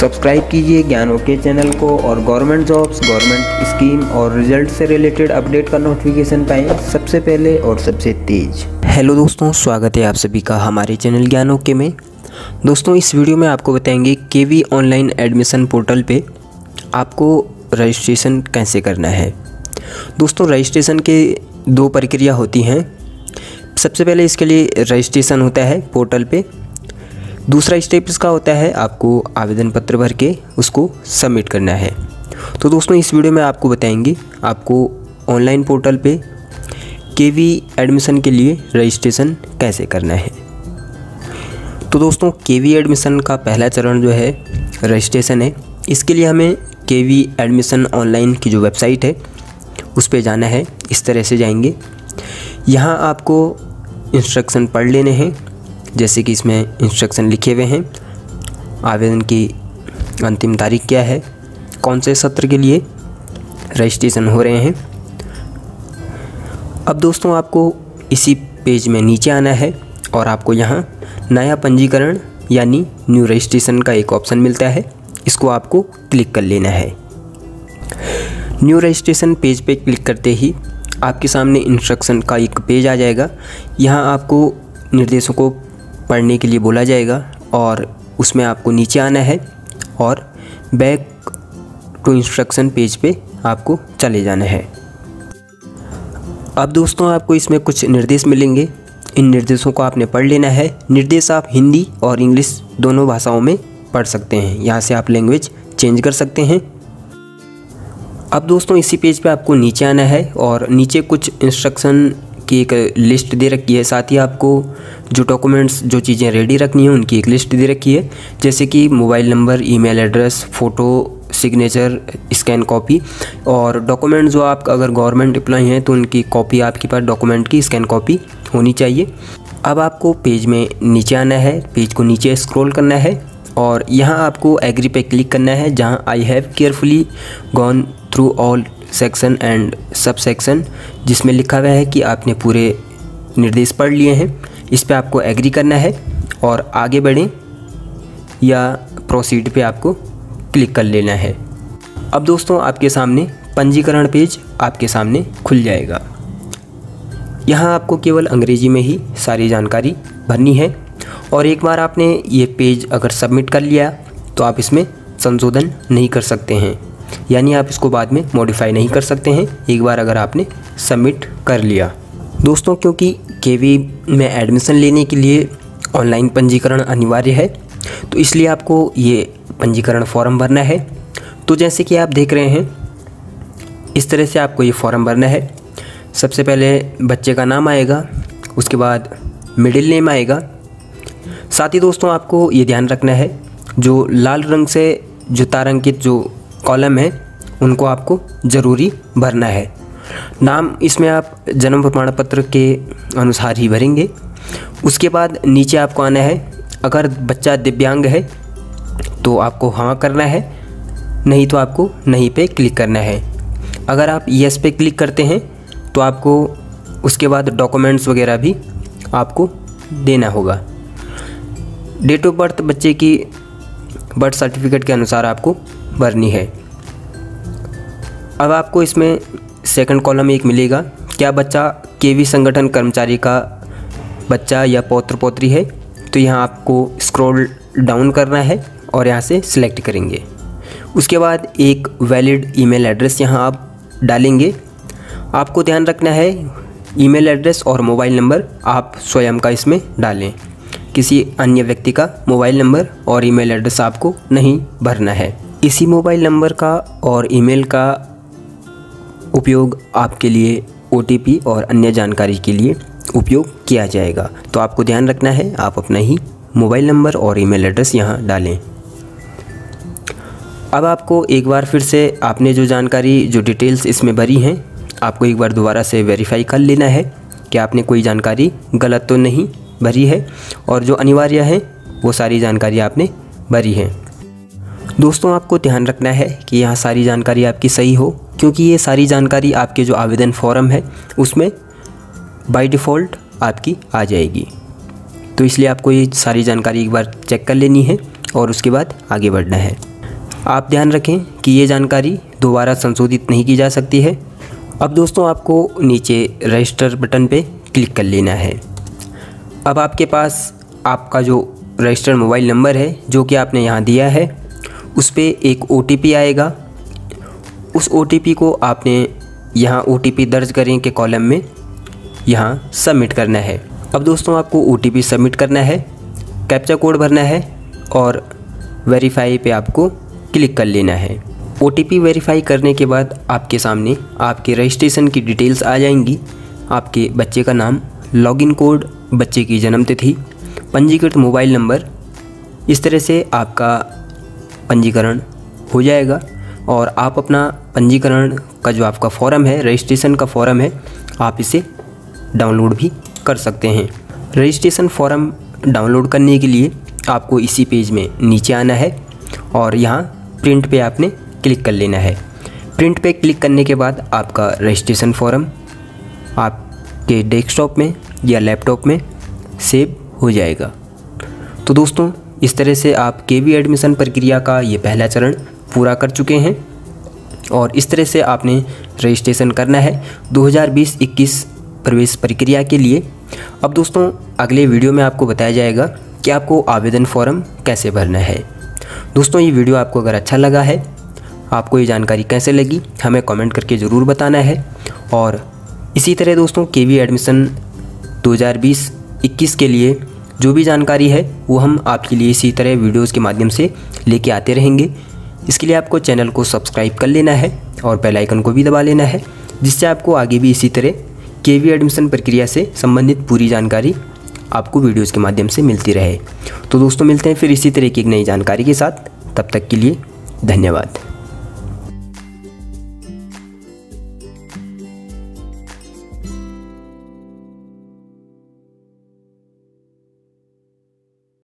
Subscribe कीजिए ज्ञानओके channel को और गवर्नमेंट जॉब्स, गवर्नमेंट स्कीम और रिजल्ट से रिलेटेड अपडेट का नोटिफिकेशन पाएं सबसे पहले और सबसे तेज। हेलो दोस्तों, स्वागत है आप सभी का हमारे चैनल ज्ञानओके में। दोस्तों, इस वीडियो में आपको बताएंगे केवी ऑनलाइन एडमिशन पोर्टल पे आपको रजिस्ट्रेशन कैसे करना है। दोस्तों, रजिस्ट्रेशन के दो प्रक्रिया होती हैं। सबसे पहले इसके लिए रजिस्ट्रेशन होता है पोर्टल पे। दूसरा स्टेप इसका होता है आपको आवेदन पत्र भर के उसको सबमिट करना है। तो दोस्तों, इस वीडियो में आपको बताएंगे आपको ऑनलाइन पोर्टल पे केवी एडमिशन के लिए रजिस्ट्रेशन कैसे करना है। तो दोस्तों, केवी एडमिशन का पहला चरण जो है रजिस्ट्रेशन है। इसके लिए हमें केवी एडमिशन ऑनलाइन की जो वेबसाइट है उस पर जाना है। इस तरह से जाएंगे, यहाँ आपको इंस्ट्रक्शन पढ़ लेने हैं, जैसे कि इसमें इंस्ट्रक्शन लिखे हुए हैं। आवेदन की अंतिम तारीख क्या है, कौन से सत्र के लिए रजिस्ट्रेशन हो रहे हैं। अब दोस्तों, आपको इसी पेज में नीचे आना है और आपको यहाँ नया पंजीकरण यानी न्यू रजिस्ट्रेशन का एक ऑप्शन मिलता है, इसको आपको क्लिक कर लेना है। न्यू रजिस्ट्रेशन पेज पे क्लिक करते ही आपके सामने इंस्ट्रक्शन का एक पेज आ जाएगा। यहाँ आपको निर्देशों को पढ़ने के लिए बोला जाएगा और उसमें आपको नीचे आना है और बैक टू इंस्ट्रक्शन पेज पे आपको चले जाना है। अब दोस्तों, आपको इसमें कुछ निर्देश मिलेंगे, इन निर्देशों को आपने पढ़ लेना है। निर्देश आप हिंदी और इंग्लिश दोनों भाषाओं में पढ़ सकते हैं, यहाँ से आप लैंग्वेज चेंज कर सकते हैं। अब दोस्तों, इसी पेज पे आपको नीचे आना है और नीचे कुछ इंस्ट्रक्शन की एक लिस्ट दे रखी है। साथ ही आपको जो डॉक्यूमेंट्स, जो चीज़ें रेडी रखनी है उनकी एक लिस्ट दे रखी है, जैसे कि mobile number, email address, photo, signature, scan copy और डॉक्यूमेंट जो आप अगर गवर्नमेंट एम्प्लॉय हैं तो उनकी कॉपी आपके पास डॉक्यूमेंट की स्कैन कॉपी होनी चाहिए। अब आपको पेज में नीचे आना है, पेज को नीचे स्क्रॉल करना है और यहाँ आपको एग्री पे क्लिक करना है, जहाँ I have carefully gone through all section and sub section, जिसमें लिखा हुआ है कि आपने पूरे निर्देश पढ़ लिए हैं। इस पे आपको एग्री करना है और आगे बढ़ें या प्रोसीड पे आपको क्लिक कर लेना है। अब दोस्तों, आपके सामने पंजीकरण पेज आपके सामने खुल जाएगा। यहाँ आपको केवल अंग्रेजी में ही सारी जानकारी भरनी है और एक बार आपने ये पेज अगर सबमिट कर लिया तो आप इसमें संशोधन नहीं कर सकते हैं, यानी आप इसको बाद में मॉडिफाई नहीं कर सकते हैं एक बार अगर आपने सबमिट कर लिया। दोस्तों, क्योंकि केवी में एडमिशन लेने के लिए ऑनलाइन पंजीकरण अनिवार्य है तो इसलिए आपको ये पंजीकरण फॉर्म भरना है। तो जैसे कि आप देख रहे हैं, इस तरह से आपको ये फॉर्म भरना है। सबसे पहले बच्चे का नाम आएगा, उसके बाद मिडिल नेम आएगा। साथ ही दोस्तों, आपको ये ध्यान रखना है जो लाल रंग से जो तारांकित जो कॉलम है उनको आपको ज़रूरी भरना है। नाम इसमें आप जन्म प्रमाण पत्र के अनुसार ही भरेंगे। उसके बाद नीचे आपको आना है, अगर बच्चा दिव्यांग है तो आपको हाँ करना है, नहीं तो आपको नहीं पे क्लिक करना है। अगर आप यस पे क्लिक करते हैं तो आपको उसके बाद डॉक्यूमेंट्स वगैरह भी आपको देना होगा। डेट ऑफ बर्थ बच्चे की बर्थ सर्टिफिकेट के अनुसार आपको भरनी है। अब आपको इसमें सेकंड कॉलम में एक मिलेगा, क्या बच्चा केवी संगठन कर्मचारी का बच्चा या पौत्र पौत्री है, तो यहाँ आपको स्क्रॉल डाउन करना है और यहाँ से सिलेक्ट करेंगे। उसके बाद एक वैलिड ईमेल एड्रेस यहाँ आप डालेंगे। आपको ध्यान रखना है ईमेल एड्रेस और मोबाइल नंबर आप स्वयं का इसमें डालें, किसी अन्य व्यक्ति का मोबाइल नंबर और ईमेल एड्रेस आपको नहीं भरना है। इसी मोबाइल नंबर का और ईमेल का उपयोग आपके लिए ओटीपी और अन्य जानकारी के लिए उपयोग किया जाएगा, तो आपको ध्यान रखना है आप अपना ही मोबाइल नंबर और ईमेल एड्रेस यहाँ डालें। अब आपको एक बार फिर से आपने जो जानकारी, जो डिटेल्स इसमें भरी हैं, आपको एक बार दोबारा से वेरीफाई कर लेना है कि आपने कोई जानकारी गलत तो नहीं भरी है और जो अनिवार्य है वो सारी जानकारी आपने भरी है। दोस्तों, आपको ध्यान रखना है कि यहाँ सारी जानकारी आपकी सही हो, क्योंकि ये सारी जानकारी आपके जो आवेदन फॉर्म है उसमें बाय डिफ़ॉल्ट आपकी आ जाएगी, तो इसलिए आपको ये सारी जानकारी एक बार चेक कर लेनी है और उसके बाद आगे बढ़ना है। आप ध्यान रखें कि ये जानकारी दोबारा संशोधित नहीं की जा सकती है। अब दोस्तों आपको नीचे रजिस्टर बटन पे क्लिक कर लेना है। अब आपके पास आपका जो रजिस्टर्ड मोबाइल नंबर है जो कि आपने यहाँ दिया है उस पर एक OTP आएगा। उस OTP को आपने यहाँ OTP दर्ज करें के कॉलम में यहाँ सबमिट करना है। अब दोस्तों आपको OTP सबमिट करना है, कैप्चा कोड भरना है और वेरीफाई पे आपको क्लिक कर लेना है। OTP वेरीफाई करने के बाद आपके सामने आपके रजिस्ट्रेशन की डिटेल्स आ जाएंगी। आपके बच्चे का नाम, लॉगिन कोड, बच्चे की जन्मतिथि, पंजीकृत मोबाइल नंबर, इस तरह से आपका पंजीकरण हो जाएगा। और आप अपना पंजीकरण का जो आपका फॉर्म है, रजिस्ट्रेशन का फॉर्म है, आप इसे डाउनलोड भी कर सकते हैं। रजिस्ट्रेशन फॉर्म डाउनलोड करने के लिए आपको इसी पेज में नीचे आना है और यहाँ प्रिंट पे आपने क्लिक कर लेना है। प्रिंट पे क्लिक करने के बाद आपका रजिस्ट्रेशन फॉर्म आपके डेस्कटॉप में या लैपटॉप में सेव हो जाएगा। तो दोस्तों इस तरह से आप KV एडमिशन प्रक्रिया का ये पहला चरण पूरा कर चुके हैं और इस तरह से आपने रजिस्ट्रेशन करना है 2020-21 प्रवेश प्रक्रिया के लिए। अब दोस्तों अगले वीडियो में आपको बताया जाएगा कि आपको आवेदन फॉर्म कैसे भरना है। दोस्तों ये वीडियो आपको अगर अच्छा लगा है, आपको ये जानकारी कैसे लगी हमें कमेंट करके ज़रूर बताना है। और इसी तरह दोस्तों KV एडमिशन 2020-21 के लिए जो भी जानकारी है वो हम आपके लिए इसी तरह वीडियोस के माध्यम से लेके आते रहेंगे। इसके लिए आपको चैनल को सब्सक्राइब कर लेना है और बेल आइकन को भी दबा लेना है, जिससे आपको आगे भी इसी तरह KV एडमिशन प्रक्रिया से संबंधित पूरी जानकारी आपको वीडियोस के माध्यम से मिलती रहे। तो दोस्तों मिलते हैं फिर इसी तरह की एक नई जानकारी के साथ। तब तक के लिए धन्यवाद।